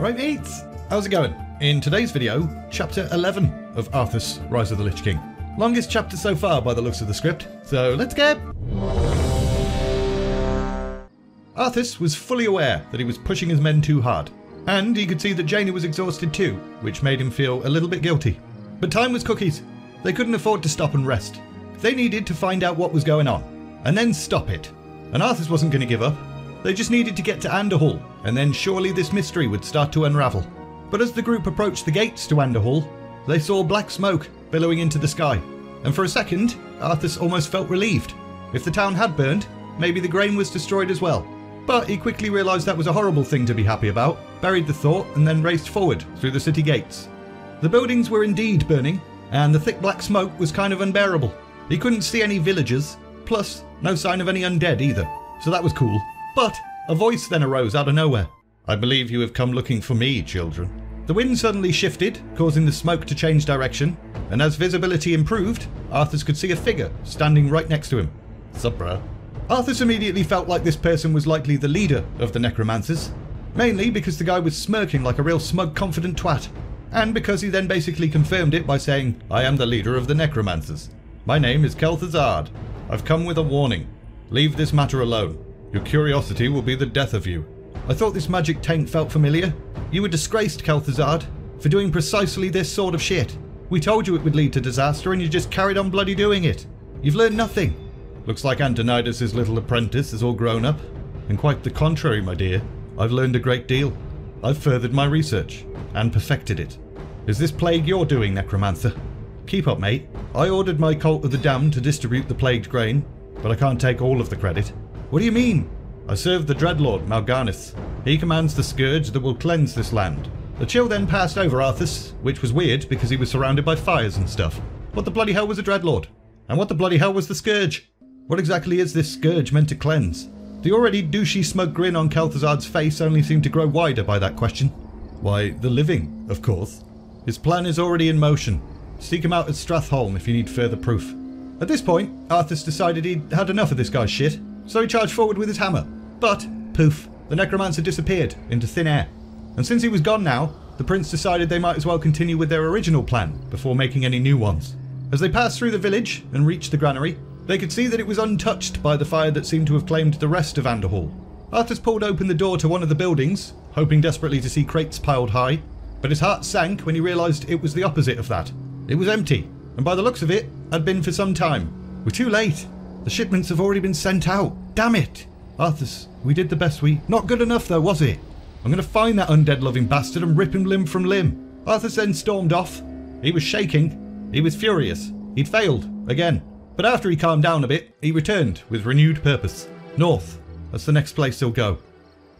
Alright mates, how's it going? In today's video, chapter 11 of Arthas, Rise of the Lich King. Longest chapter so far by the looks of the script, so let's go! Arthas was fully aware that he was pushing his men too hard, and he could see that Jaina was exhausted too, which made him feel a little bit guilty. But time was cookies. They couldn't afford to stop and rest. They needed to find out what was going on, and then stop it. And Arthas wasn't going to give up. They just needed to get to Andorhal, and then surely this mystery would start to unravel. But as the group approached the gates to Andorhal, they saw black smoke billowing into the sky, and for a second, Arthas almost felt relieved. If the town had burned, maybe the grain was destroyed as well. But he quickly realised that was a horrible thing to be happy about, buried the thought, and then raced forward through the city gates. The buildings were indeed burning, and the thick black smoke was kind of unbearable. He couldn't see any villagers, plus no sign of any undead either, so that was cool. But a voice then arose out of nowhere. "I believe you have come looking for me, children." The wind suddenly shifted, causing the smoke to change direction, and as visibility improved, Arthas could see a figure standing right next to him. "Sup, bruh?" Arthas immediately felt like this person was likely the leader of the Necromancers, mainly because the guy was smirking like a real smug, confident twat, and because he then basically confirmed it by saying, "I am the leader of the Necromancers. My name is Kel'Thuzad. I've come with a warning. Leave this matter alone. Your curiosity will be the death of you." I thought this magic taint felt familiar. You were disgraced, Kel'Thuzad, for doing precisely this sort of shit. We told you it would lead to disaster and you just carried on bloody doing it. You've learned nothing. Looks like Antonidas' little apprentice is all grown up. And quite the contrary, my dear. I've learned a great deal. I've furthered my research and perfected it. Is this plague your doing, Necromancer? Keep up, mate. I ordered my cult of the damned to distribute the plagued grain, but I can't take all of the credit. What do you mean? I served the Dreadlord, Mal'Ganis. He commands the Scourge that will cleanse this land. The chill then passed over Arthas, which was weird because he was surrounded by fires and stuff. What the bloody hell was a Dreadlord? And what the bloody hell was the Scourge? What exactly is this Scourge meant to cleanse? The already douchey smug grin on Kel'Thuzad's face only seemed to grow wider by that question. Why, the living, of course. His plan is already in motion. Seek him out at Stratholme if you need further proof. At this point, Arthas decided he'd had enough of this guy's shit. So he charged forward with his hammer, but, poof, the Necromancer disappeared into thin air. And since he was gone now, the Prince decided they might as well continue with their original plan before making any new ones. As they passed through the village and reached the granary, they could see that it was untouched by the fire that seemed to have claimed the rest of Andorhal. Arthas pulled open the door to one of the buildings, hoping desperately to see crates piled high, but his heart sank when he realised it was the opposite of that. It was empty, and by the looks of it, had been for some time. We're too late. The shipments have already been sent out. Damn it! Arthas, we did the best we... Not good enough though, was it? I'm going to find that undead-loving bastard and rip him limb from limb. Arthas then stormed off. He was shaking. He was furious. He'd failed. Again. But after he calmed down a bit, he returned with renewed purpose. North. That's the next place he'll go.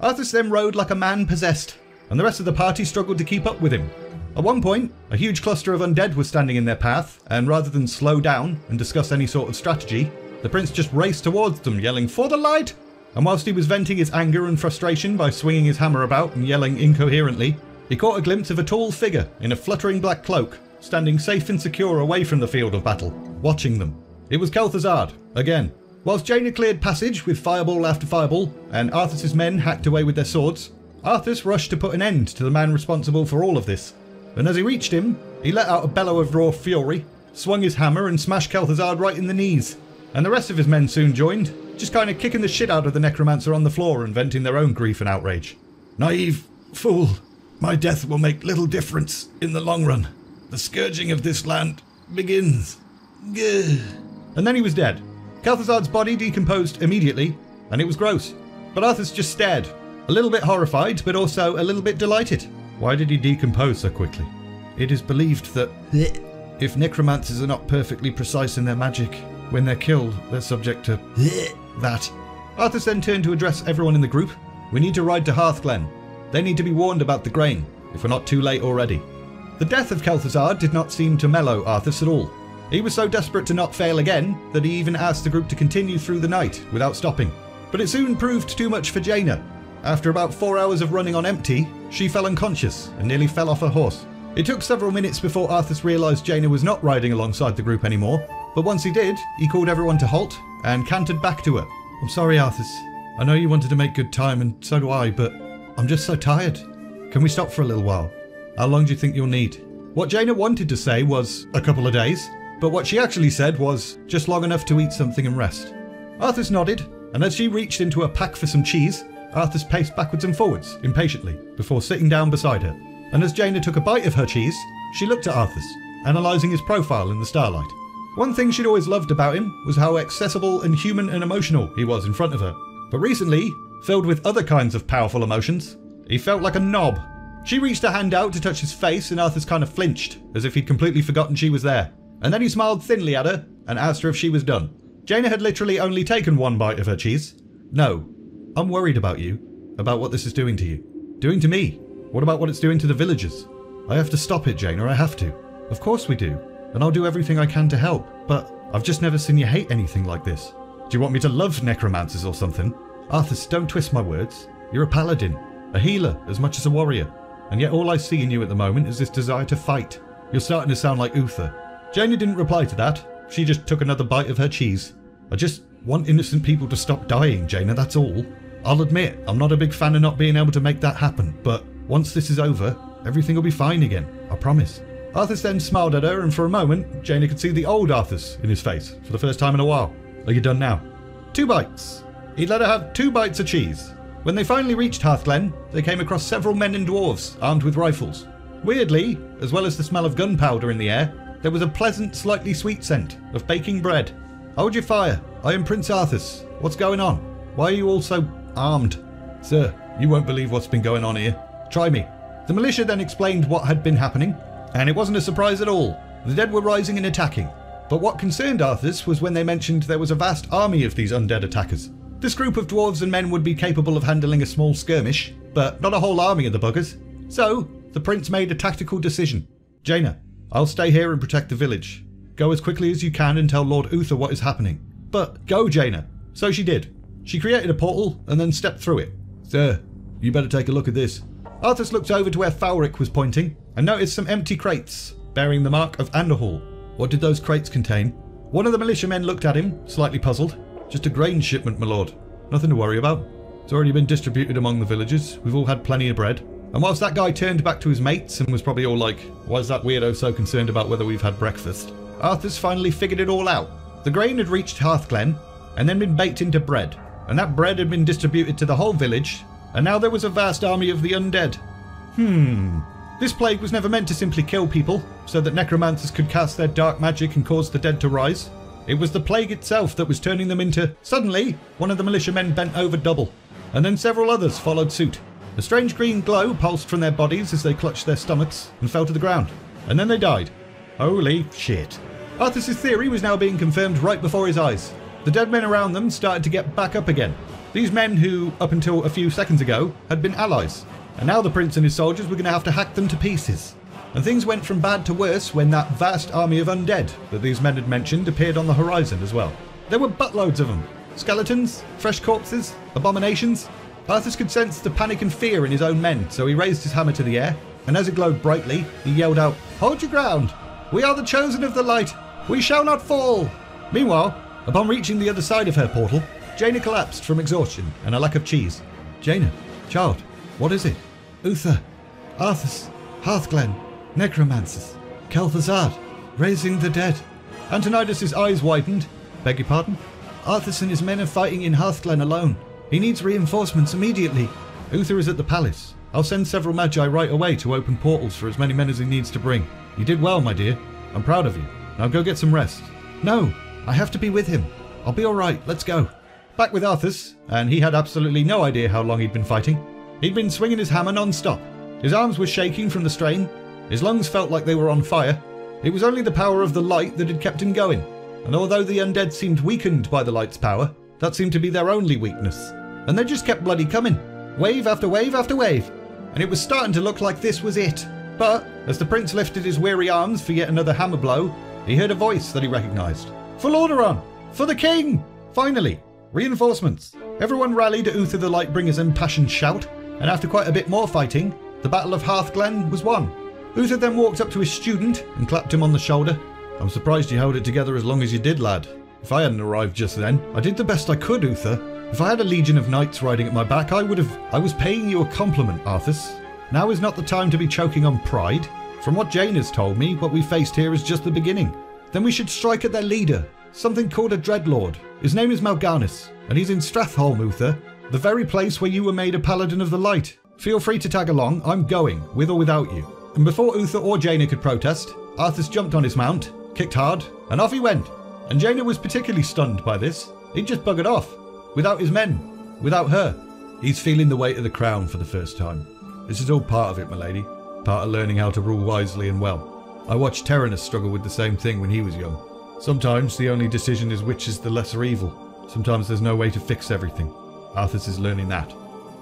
Arthas then rode like a man possessed, and the rest of the party struggled to keep up with him. At one point, a huge cluster of undead was standing in their path, and rather than slow down and discuss any sort of strategy, the Prince just raced towards them, yelling, "For the light!" And whilst he was venting his anger and frustration by swinging his hammer about and yelling incoherently, he caught a glimpse of a tall figure in a fluttering black cloak, standing safe and secure away from the field of battle, watching them. It was Kel'Thuzad, again. Whilst Jaina cleared passage with fireball after fireball, and Arthas' men hacked away with their swords, Arthas rushed to put an end to the man responsible for all of this. And as he reached him, he let out a bellow of raw fury, swung his hammer and smashed Kel'Thuzad right in the knees. And the rest of his men soon joined, just kind of kicking the shit out of the Necromancer on the floor and venting their own grief and outrage. "Naive fool, my death will make little difference in the long run. The scourging of this land begins." Gah. And then he was dead. Kel'Thuzad's body decomposed immediately, and it was gross. But Arthas just stared, a little bit horrified, but also a little bit delighted. Why did he decompose so quickly? It is believed that if necromancers are not perfectly precise in their magic, when they're killed, they're subject to that. Arthas then turned to address everyone in the group. We need to ride to Hearthglen. They need to be warned about the grain, if we're not too late already. The death of Kel'Thuzad did not seem to mellow Arthas at all. He was so desperate to not fail again that he even asked the group to continue through the night without stopping. But it soon proved too much for Jaina. After about 4 hours of running on empty, she fell unconscious and nearly fell off her horse. It took several minutes before Arthas realised Jaina was not riding alongside the group anymore. But once he did, he called everyone to halt and cantered back to her. "I'm sorry, Arthas. I know you wanted to make good time and so do I, but I'm just so tired. Can we stop for a little while? How long do you think you'll need? What Jaina wanted to say was a couple of days, but what she actually said was just long enough to eat something and rest. Arthas nodded, and as she reached into her pack for some cheese, Arthas paced backwards and forwards, impatiently, before sitting down beside her. And as Jaina took a bite of her cheese, she looked at Arthas, analysing his profile in the starlight. One thing she'd always loved about him was how accessible and human and emotional he was in front of her. But recently, filled with other kinds of powerful emotions, he felt like a knob. She reached her hand out to touch his face, and Arthas kind of flinched, as if he'd completely forgotten she was there. And then he smiled thinly at her, and asked her if she was done. Jaina had literally only taken one bite of her cheese. No, I'm worried about you, about what this is doing to you. Doing to me? What about what it's doing to the villagers? I have to stop it, Jaina, I have to. Of course we do. And I'll do everything I can to help, but I've just never seen you hate anything like this. Do you want me to love necromancers or something? Arthas, don't twist my words. You're a paladin, a healer as much as a warrior, and yet all I see in you at the moment is this desire to fight. You're starting to sound like Uther. Jaina didn't reply to that. She just took another bite of her cheese. I just want innocent people to stop dying, Jaina, that's all. I'll admit, I'm not a big fan of not being able to make that happen, but once this is over, everything will be fine again, I promise. Arthas then smiled at her, and for a moment, Jaina could see the old Arthas in his face, for the first time in a while. Are you done now? 2 bites. He'd let her have 2 bites of cheese. When they finally reached Hearthglen, they came across several men and dwarves, armed with rifles. Weirdly, as well as the smell of gunpowder in the air, there was a pleasant, slightly sweet scent of baking bread. Hold your fire. I am Prince Arthas. What's going on? Why are you all so armed? Sir, you won't believe what's been going on here. Try me. The militia then explained what had been happening, and it wasn't a surprise at all. The dead were rising and attacking. But what concerned Arthas was when they mentioned there was a vast army of these undead attackers. This group of dwarves and men would be capable of handling a small skirmish, but not a whole army of the buggers. So, the prince made a tactical decision. Jaina, I'll stay here and protect the village. Go as quickly as you can and tell Lord Uther what is happening. But go, Jaina. So she did. She created a portal and then stepped through it. Sir, you better take a look at this. Arthas looked over to where Falric was pointing and noticed some empty crates bearing the mark of Andorhal. What did those crates contain? One of the militiamen looked at him, slightly puzzled. Just a grain shipment, my lord. Nothing to worry about. It's already been distributed among the villagers. We've all had plenty of bread. And whilst that guy turned back to his mates and was probably all like, why is that weirdo so concerned about whether we've had breakfast? Arthas finally figured it all out. The grain had reached Hearthglen and then been baked into bread. And that bread had been distributed to the whole village. And now there was a vast army of the undead. This plague was never meant to simply kill people, so that necromancers could cast their dark magic and cause the dead to rise. It was the plague itself that was turning them into... Suddenly, one of the militiamen bent over double, and then several others followed suit. A strange green glow pulsed from their bodies as they clutched their stomachs and fell to the ground. And then they died. Holy shit. Arthas' theory was now being confirmed right before his eyes. The dead men around them started to get back up again. These men who, up until a few seconds ago, had been allies. And now the prince and his soldiers were going to have to hack them to pieces. And things went from bad to worse when that vast army of undead that these men had mentioned appeared on the horizon as well. There were buttloads of them. Skeletons, fresh corpses, abominations. Arthas could sense the panic and fear in his own men, so he raised his hammer to the air. And as it glowed brightly, he yelled out, "Hold your ground! We are the chosen of the light! We shall not fall!" Meanwhile, upon reaching the other side of her portal, Jaina collapsed from exhaustion and a lack of cheese. Jaina, child, what is it? Uther, Arthas, Hearthglen, necromancers, Kel'Thuzad, raising the dead. Antonidas' eyes widened. Beg your pardon? Arthas and his men are fighting in Hearthglen alone. He needs reinforcements immediately. Uther is at the palace. I'll send several magi right away to open portals for as many men as he needs to bring. You did well, my dear. I'm proud of you. Now go get some rest. No, I have to be with him. I'll be all right. Let's go. Back with Arthas, and he had absolutely no idea how long he'd been fighting. He'd been swinging his hammer non-stop. His arms were shaking from the strain. His lungs felt like they were on fire. It was only the power of the light that had kept him going. And although the undead seemed weakened by the light's power, that seemed to be their only weakness. And they just kept bloody coming. Wave after wave after wave. And it was starting to look like this was it. But, as the prince lifted his weary arms for yet another hammer blow, he heard a voice that he recognised. For Lordaeron! For the king! Finally! Reinforcements. Everyone rallied at Uther the Lightbringer's impassioned shout, and after quite a bit more fighting, the Battle of Hearthglen was won. Uther then walked up to his student and clapped him on the shoulder. I'm surprised you held it together as long as you did, lad. If I hadn't arrived just then, I did the best I could, Uther. If I had a legion of knights riding at my back, I was paying you a compliment, Arthas. Now is not the time to be choking on pride. From what Jaina has told me, what we faced here is just the beginning. Then we should strike at their leader, something called a Dreadlord. His name is Mal'Ganis, and he's in Stratholme, Uther, the very place where you were made a Paladin of the Light. Feel free to tag along, I'm going, with or without you. And before Uther or Jaina could protest, Arthas jumped on his mount, kicked hard, and off he went. And Jaina was particularly stunned by this. He'd just buggered off. Without his men. Without her. He's feeling the weight of the crown for the first time. This is all part of it, my lady. Part of learning how to rule wisely and well. I watched Terranus struggle with the same thing when he was young. Sometimes the only decision is which is the lesser evil. Sometimes there's no way to fix everything. Arthas is learning that.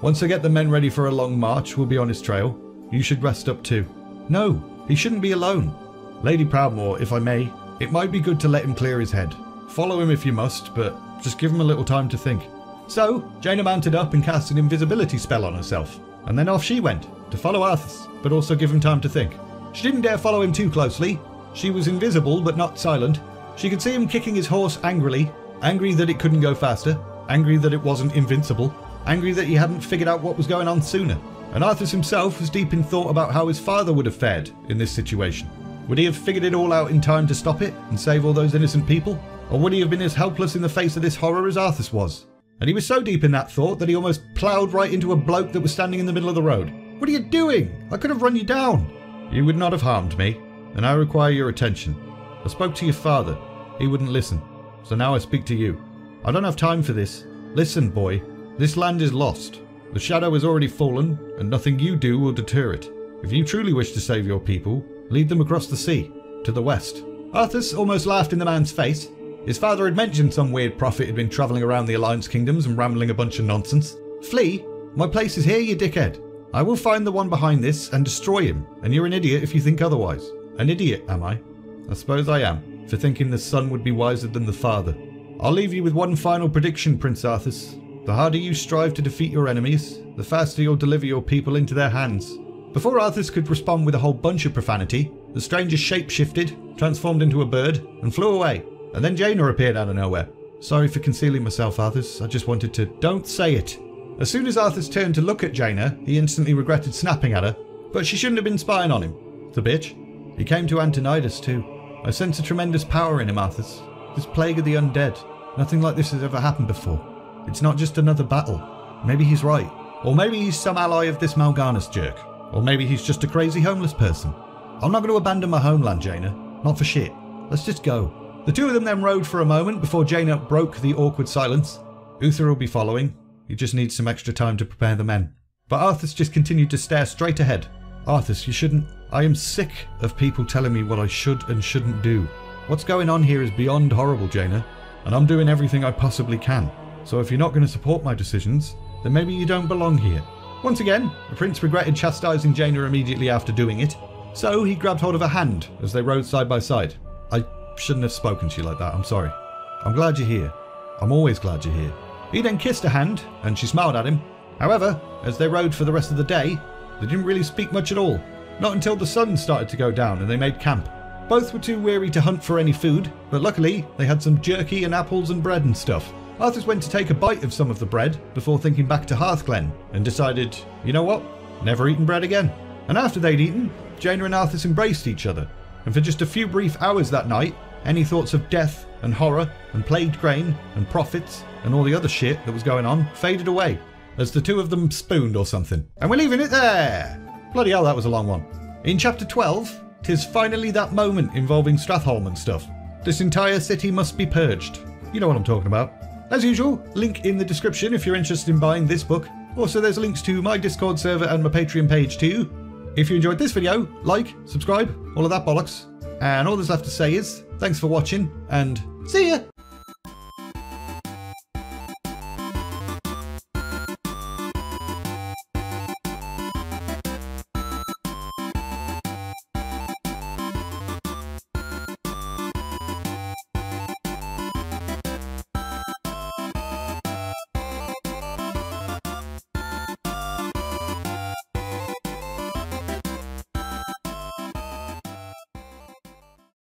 Once I get the men ready for a long march, we'll be on his trail. You should rest up too. No, he shouldn't be alone. Lady Proudmoore, if I may, it might be good to let him clear his head. Follow him if you must, but just give him a little time to think. So, Jaina mounted up and cast an invisibility spell on herself. And then off she went, to follow Arthas, but also give him time to think. She didn't dare follow him too closely. She was invisible, but not silent. She could see him kicking his horse angrily, angry that it couldn't go faster, angry that it wasn't invincible, angry that he hadn't figured out what was going on sooner. And Arthas himself was deep in thought about how his father would have fared in this situation. Would he have figured it all out in time to stop it and save all those innocent people? Or would he have been as helpless in the face of this horror as Arthas was? And he was so deep in that thought that he almost ploughed right into a bloke that was standing in the middle of the road. What are you doing? I could have run you down. You would not have harmed me, and I require your attention. I spoke to your father. He wouldn't listen. So now I speak to you. I don't have time for this. Listen, boy. This land is lost. The shadow has already fallen, and nothing you do will deter it. If you truly wish to save your people, lead them across the sea, to the west. Arthas almost laughed in the man's face. His father had mentioned some weird prophet had been travelling around the Alliance kingdoms and rambling a bunch of nonsense. Flee? My place is here, you dickhead. I will find the one behind this and destroy him, and you're an idiot if you think otherwise. An idiot, am I? I suppose I am, for thinking the son would be wiser than the father. I'll leave you with one final prediction, Prince Arthas. The harder you strive to defeat your enemies, the faster you'll deliver your people into their hands. Before Arthas could respond with a whole bunch of profanity, the stranger shape-shifted, transformed into a bird, and flew away. And then Jaina appeared out of nowhere. Sorry for concealing myself, Arthas. I just wanted to... Don't say it. As soon as Arthas turned to look at Jaina, he instantly regretted snapping at her, but she shouldn't have been spying on him. The bitch. He came to Antonidas too. I sense a tremendous power in him, Arthas. This plague of the undead. Nothing like this has ever happened before. It's not just another battle. Maybe he's right. Or maybe he's some ally of this Mal'Ganis jerk. Or maybe he's just a crazy homeless person. I'm not going to abandon my homeland, Jaina. Not for shit. Let's just go. The two of them then rode for a moment before Jaina broke the awkward silence. Uther will be following. He just needs some extra time to prepare the men. But Arthas just continued to stare straight ahead. Arthas, you shouldn't... I am sick of people telling me what I should and shouldn't do. What's going on here is beyond horrible, Jaina. And I'm doing everything I possibly can. So if you're not going to support my decisions, then maybe you don't belong here. Once again, the prince regretted chastising Jaina immediately after doing it. So he grabbed hold of her hand as they rode side by side. I shouldn't have spoken to you like that, I'm sorry. I'm glad you're here. I'm always glad you're here. He then kissed her hand, and she smiled at him. However, as they rode for the rest of the day, they didn't really speak much at all. Not until the sun started to go down and they made camp. Both were too weary to hunt for any food, but luckily they had some jerky and apples and bread and stuff. Arthas went to take a bite of some of the bread before thinking back to Hearthglen and decided, you know what, never eaten bread again. And after they'd eaten, Jaina and Arthas embraced each other, and for just a few brief hours that night, any thoughts of death and horror and plagued grain and prophets and all the other shit that was going on faded away as the two of them spooned or something. And we're leaving it there! Bloody hell, that was a long one. In chapter 12, 'tis finally that moment involving Stratholme and stuff. This entire city must be purged. You know what I'm talking about. As usual, link in the description if you're interested in buying this book. Also, there's links to my Discord server and my Patreon page too. If you enjoyed this video, like, subscribe, all of that bollocks. And all that's left to say is, thanks for watching, and see ya!